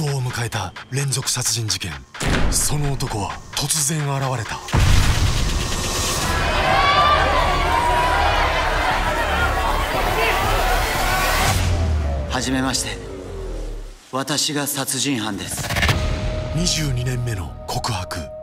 行を迎えた連続殺人事件。その男は突然現れた。はじめまして、私が殺人犯です。22年目の告白。